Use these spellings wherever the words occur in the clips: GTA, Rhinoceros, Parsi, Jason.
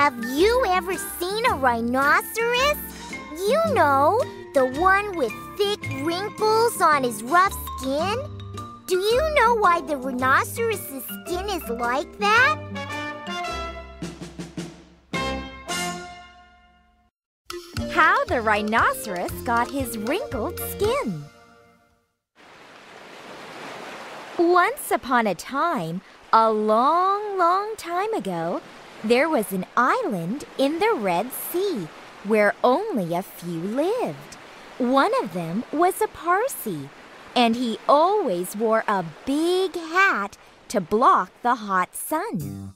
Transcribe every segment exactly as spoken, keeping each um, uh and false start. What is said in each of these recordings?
Have you ever seen a rhinoceros? You know, the one with thick wrinkles on his rough skin? Do you know why the rhinoceros' skin is like that? How the rhinoceros got his wrinkled skin. Once upon a time, a long, long time ago, there was an island in the Red Sea where only a few lived. One of them was a Parsi, and he always wore a big hat to block the hot sun.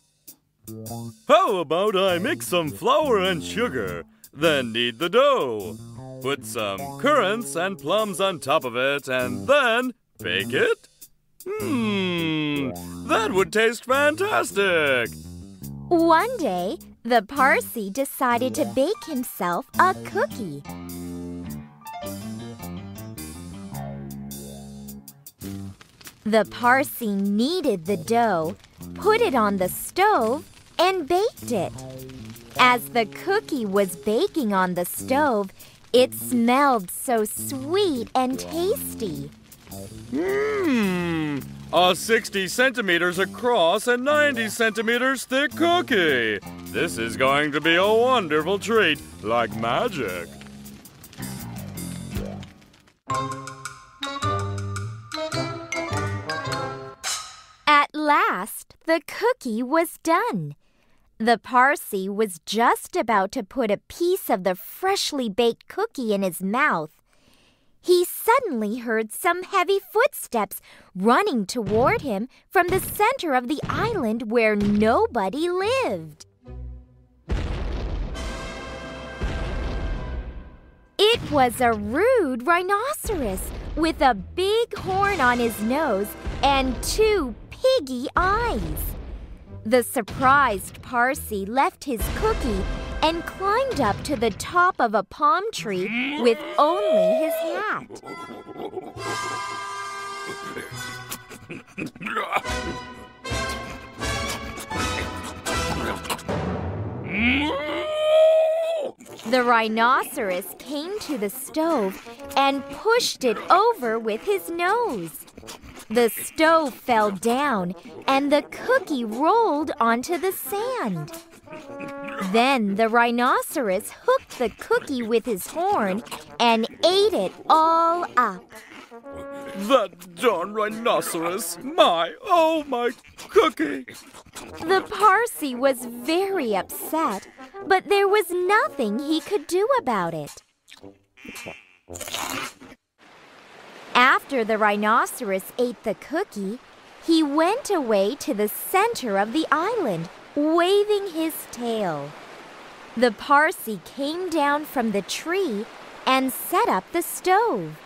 How about I mix some flour and sugar, then knead the dough? Put some currants and plums on top of it, and then bake it? Hmm, that would taste fantastic! One day, the Parsi decided to bake himself a cookie. The Parsi kneaded the dough, put it on the stove, and baked it. As the cookie was baking on the stove, it smelled so sweet and tasty. Mmm, a sixty centimeters across and ninety centimeters thick cookie. This is going to be a wonderful treat, like magic. At last, the cookie was done. The Parsi was just about to put a piece of the freshly baked cookie in his mouth. He suddenly heard some heavy footsteps running toward him from the center of the island where nobody lived. It was a rude rhinoceros with a big horn on his nose and two piggy eyes. The surprised Parsi left his cookie and climbed up to the top of a palm tree with only his hat. The rhinoceros came to the stove and pushed it over with his nose. The stove fell down and the cookie rolled onto the sand. Then the rhinoceros hooked the cookie with his horn and ate it all up. That darn rhinoceros! My, oh my cookie! The Parsi was very upset, but there was nothing he could do about it. After the rhinoceros ate the cookie, he went away to the center of the island, waving his tail. The Parsi came down from the tree and set up the stove.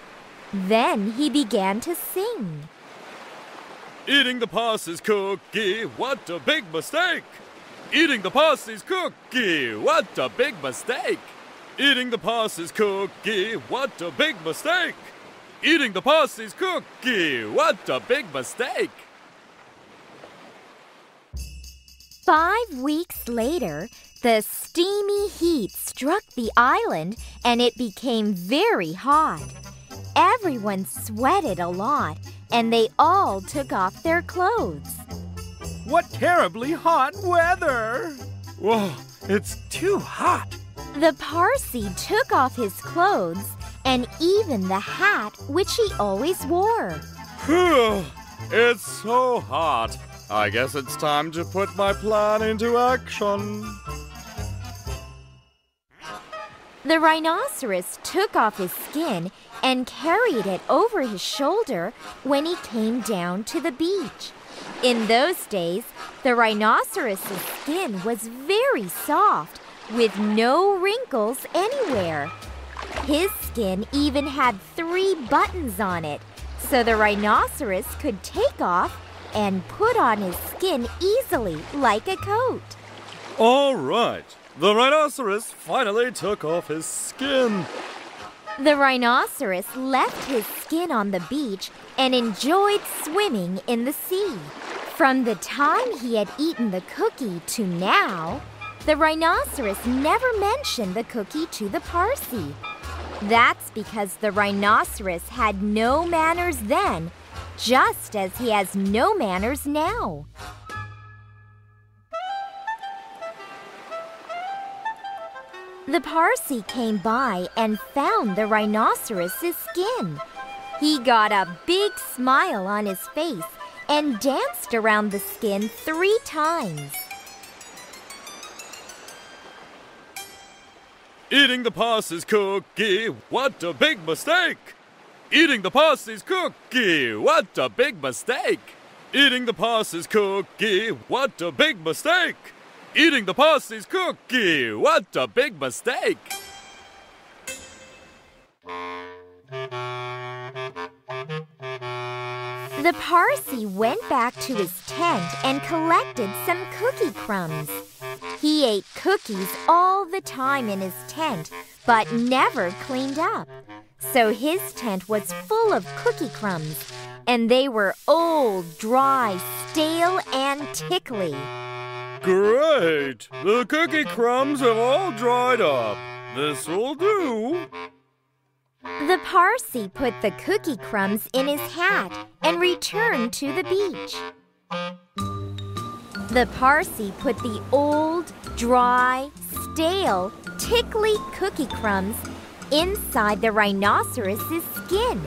Then he began to sing. Eating the Parsi's cookie, what a big mistake! Eating the Parsi's cookie, what a big mistake! Eating the Parsi's cookie, what a big mistake! Eating the Parsi's cookie, what a big mistake! Five weeks later, the steamy heat struck the island and it became very hot. Everyone sweated a lot and they all took off their clothes. What terribly hot weather! Whoa, it's too hot! The Parsi took off his clothes and even the hat which he always wore. Phew, it's so hot! I guess it's time to put my plan into action. The rhinoceros took off his skin and carried it over his shoulder when he came down to the beach. In those days, the rhinoceros' skin was very soft, with no wrinkles anywhere. His skin even had three buttons on it, so the rhinoceros could take off and put on his skin easily, like a coat. All right, the rhinoceros finally took off his skin. The rhinoceros left his skin on the beach and enjoyed swimming in the sea. From the time he had eaten the cookie to now, The rhinoceros never mentioned the cookie to the Parsi. That's because the rhinoceros had no manners then, just as he has no manners now. The Parsi came by and found the rhinoceros's skin. He got a big smile on his face and danced around the skin three times. Eating the Parsi's cookie, what a big mistake! Eating the Parsi's cookie, what a big mistake! Eating the Parsi's cookie, what a big mistake! Eating the Parsi's cookie, what a big mistake! The Parsi went back to his tent and collected some cookie crumbs. He ate cookies all the time in his tent, but never cleaned up. So his tent was full of cookie crumbs, and they were old, dry, stale, and tickly. Great! The cookie crumbs have all dried up. This'll do. The Parsi put the cookie crumbs in his hat and returned to the beach. The Parsi put the old, dry, stale, tickly cookie crumbs inside the rhinoceros's skin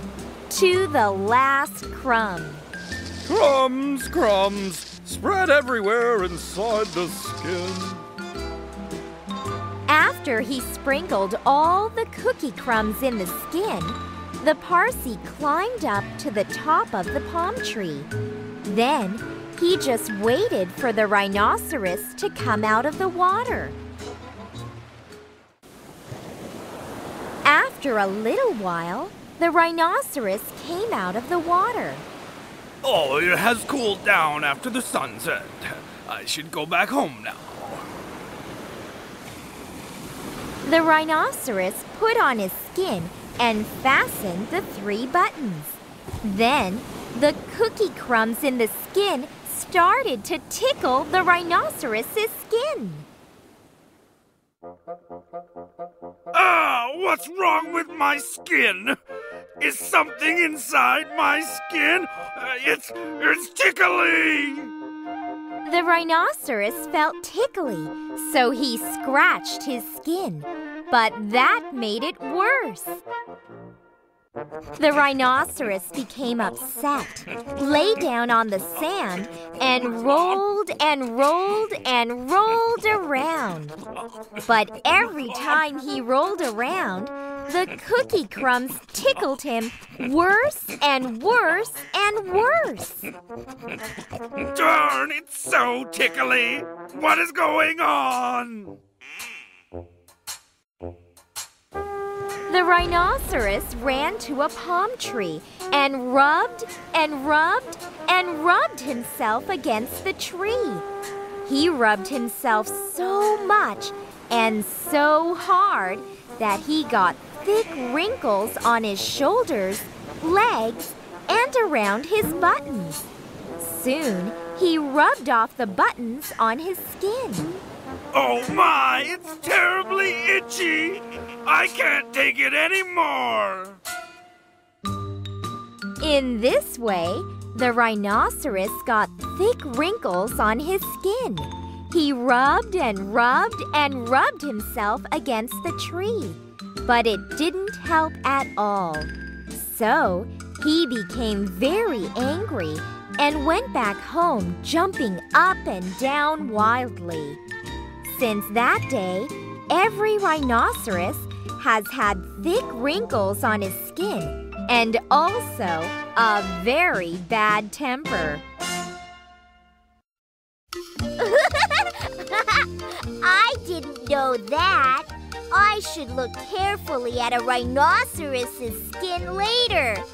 to the last crumb. Crumbs, crumbs, spread everywhere inside the skin. After he sprinkled all the cookie crumbs in the skin, the Parsi climbed up to the top of the palm tree. Then he just waited for the rhinoceros to come out of the water. After a little while, the rhinoceros came out of the water. Oh, it has cooled down after the sunset. I should go back home now. The rhinoceros put on his skin and fastened the three buttons. Then, the cookie crumbs in the skin started to tickle the rhinoceros's skin. Ah, what's wrong with my skin? Is something inside my skin? Uh, it's, it's tickling! The rhinoceros felt tickly, so he scratched his skin. But that made it worse. The rhinoceros became upset, lay down on the sand, and rolled and rolled and rolled around. But every time he rolled around, the cookie crumbs tickled him worse and worse and worse. Darn, it's so tickly! What is going on? The rhinoceros ran to a palm tree and rubbed and rubbed and rubbed himself against the tree. He rubbed himself so much and so hard that he got thick wrinkles on his shoulders, legs, and around his buttons. Soon, he rubbed off the buttons on his skin. Oh my, it's terribly itchy! I can't take it anymore! In this way, the rhinoceros got thick wrinkles on his skin. He rubbed and rubbed and rubbed himself against the tree. But it didn't help at all. So, he became very angry and went back home jumping up and down wildly. Since that day, every rhinoceros has had thick wrinkles on his skin and also a very bad temper. I didn't know that. I should look carefully at a rhinoceros's skin later.